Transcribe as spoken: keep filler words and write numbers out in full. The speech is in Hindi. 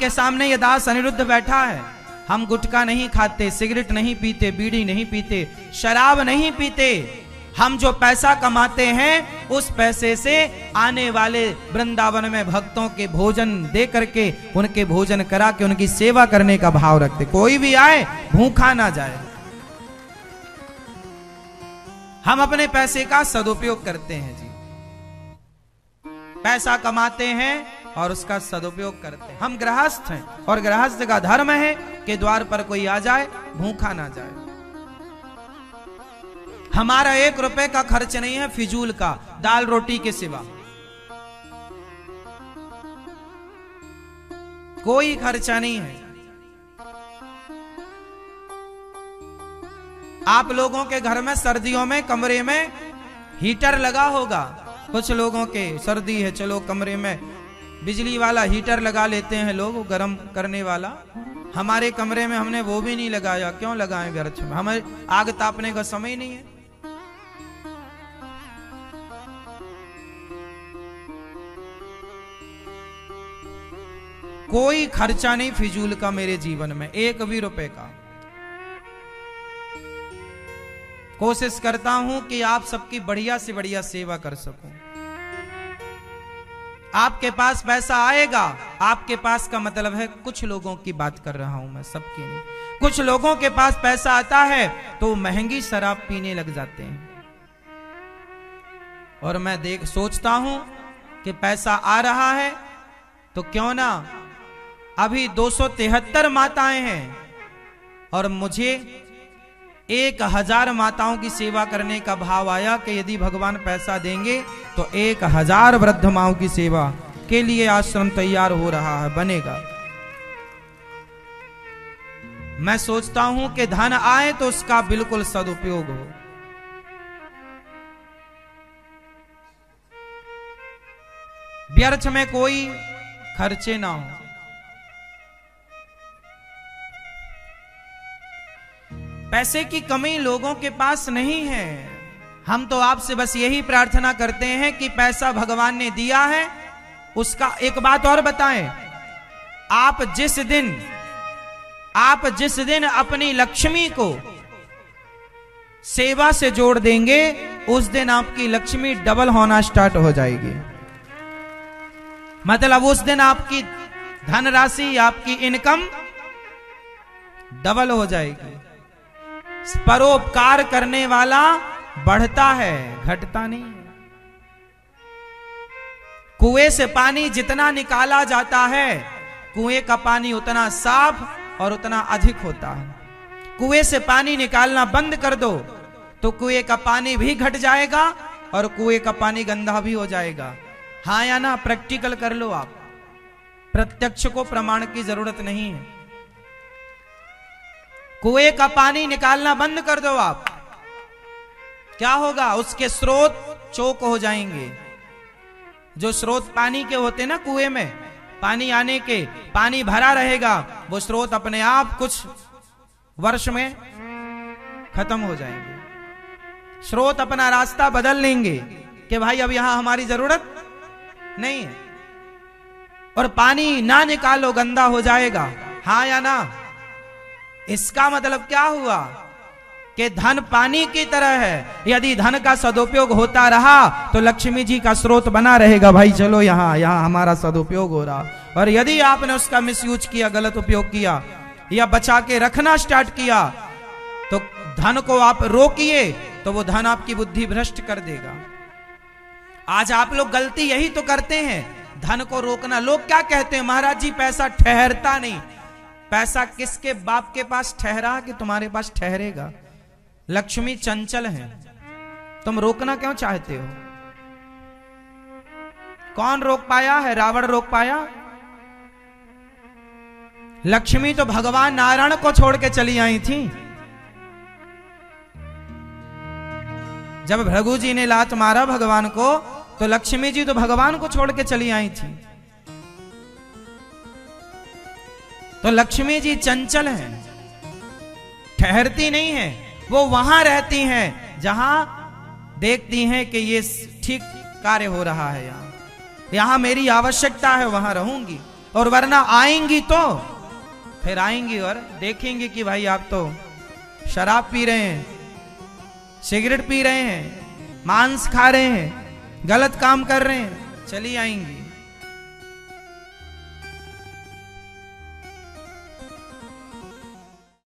आपके सामने ये दास अनिरुद्ध बैठा है। हम गुटखा नहीं खाते, सिगरेट नहीं पीते, बीड़ी नहीं पीते, शराब नहीं पीते। हम जो पैसा कमाते हैं उस पैसे से आने वाले वृंदावन में भक्तों के भोजन दे करके, उनके भोजन करा के उनकी सेवा करने का भाव रखते। कोई भी आए भूखा ना जाए। हम अपने पैसे का सदुपयोग करते हैं जी, पैसा कमाते हैं और उसका सदुपयोग करते हैं। हम गृहस्थ हैं और गृहस्थ का धर्म है कि द्वार पर कोई आ जाए भूखा ना जाए। हमारा एक रुपए का खर्च नहीं है फिजूल का, दाल रोटी के सिवा कोई खर्चा नहीं है। आप लोगों के घर में सर्दियों में कमरे में हीटर लगा होगा। कुछ लोगों के सर्दी है, चलो कमरे में बिजली वाला हीटर लगा लेते हैं लोग, गर्म करने वाला। हमारे कमरे में हमने वो भी नहीं लगाया। क्यों लगाएं व्यर्थ में, हमें आग तापने का समय नहीं है। कोई खर्चा नहीं फिजूल का मेरे जीवन में, एक भी रुपए का। कोशिश करता हूं कि आप सबकी बढ़िया से बढ़िया सेवा कर सकूं। आपके पास पैसा आएगा, आपके पास का मतलब है, कुछ लोगों की बात कर रहा हूं मैं, सबकी नहीं। कुछ लोगों के पास पैसा आता है तो महंगी शराब पीने लग जाते हैं। और मैं देख सोचता हूं कि पैसा आ रहा है तो क्यों ना, अभी दो सौ तिहत्तर माताएं हैं और मुझे एक हजार माताओं की सेवा करने का भाव आया कि यदि भगवान पैसा देंगे तो एक हजार वृद्ध माओं की सेवा के लिए आश्रम तैयार हो रहा है, बनेगा। मैं सोचता हूं कि धन आए तो उसका बिल्कुल सदुपयोग हो। व्यर्थ में कोई खर्चे ना हो। पैसे की कमी लोगों के पास नहीं है। हम तो आपसे बस यही प्रार्थना करते हैं कि पैसा भगवान ने दिया है उसका। एक बात और बताएं, आप जिस दिन आप जिस दिन अपनी लक्ष्मी को सेवा से जोड़ देंगे उस दिन आपकी लक्ष्मी डबल होना स्टार्ट हो जाएगी। मतलब उस दिन आपकी धनराशि, आपकी इनकम डबल हो जाएगी। परोपकार करने वाला बढ़ता है, घटता नहीं। कुएं से पानी जितना निकाला जाता है, कुएं का पानी उतना साफ और उतना अधिक होता है। कुएं से पानी निकालना बंद कर दो तो कुएं का पानी भी घट जाएगा और कुएं का पानी गंदा भी हो जाएगा। हाँ या ना, प्रैक्टिकल कर लो आप। प्रत्यक्ष को प्रमाण की जरूरत नहीं है। कुएं का पानी निकालना बंद कर दो आप, क्या होगा, उसके स्रोत चोक हो जाएंगे। जो स्रोत पानी के होते ना, कुएं में पानी आने के, पानी भरा रहेगा, वो स्रोत अपने आप कुछ वर्ष में खत्म हो जाएंगे। स्रोत अपना रास्ता बदल लेंगे कि भाई अब यहां हमारी जरूरत नहीं है। और पानी ना निकालो, गंदा हो जाएगा। हाँ या ना? इसका मतलब क्या हुआ कि धन पानी की तरह है, यदि धन का सदुपयोग होता रहा तो लक्ष्मी जी का स्रोत बना रहेगा। भाई चलो यहाँ यहाँ हमारा सदुपयोग हो रहा। और यदि आपने उसका मिसयूज किया, गलत उपयोग किया या बचा के रखना स्टार्ट किया तो धन को आप रोकिए तो वो धन आपकी बुद्धि भ्रष्ट कर देगा। आज आप लोग गलती यही तो करते हैं, धन को रोकना। लोग क्या कहते हैं, महाराज जी पैसा ठहरता नहीं। पैसा किसके बाप के पास ठहरा कि तुम्हारे पास ठहरेगा? लक्ष्मी चंचल है, तुम रोकना क्यों चाहते हो? कौन रोक पाया है? रावण रोक पाया? लक्ष्मी तो भगवान नारायण को छोड़ के चली आई थी। जब भृगु जी ने लात मारा भगवान को तो लक्ष्मी जी तो भगवान को छोड़ के चली आई थी। तो लक्ष्मी जी चंचल हैं, ठहरती नहीं है। वो वहां रहती हैं जहां देखती हैं कि ये ठीक कार्य हो रहा है, यहां यहां मेरी आवश्यकता है, वहां रहूंगी। और वरना आएंगी तो फिर आएंगी और देखेंगे कि भाई आप तो शराब पी रहे हैं, सिगरेट पी रहे हैं, मांस खा रहे हैं, गलत काम कर रहे हैं, चली आएंगी।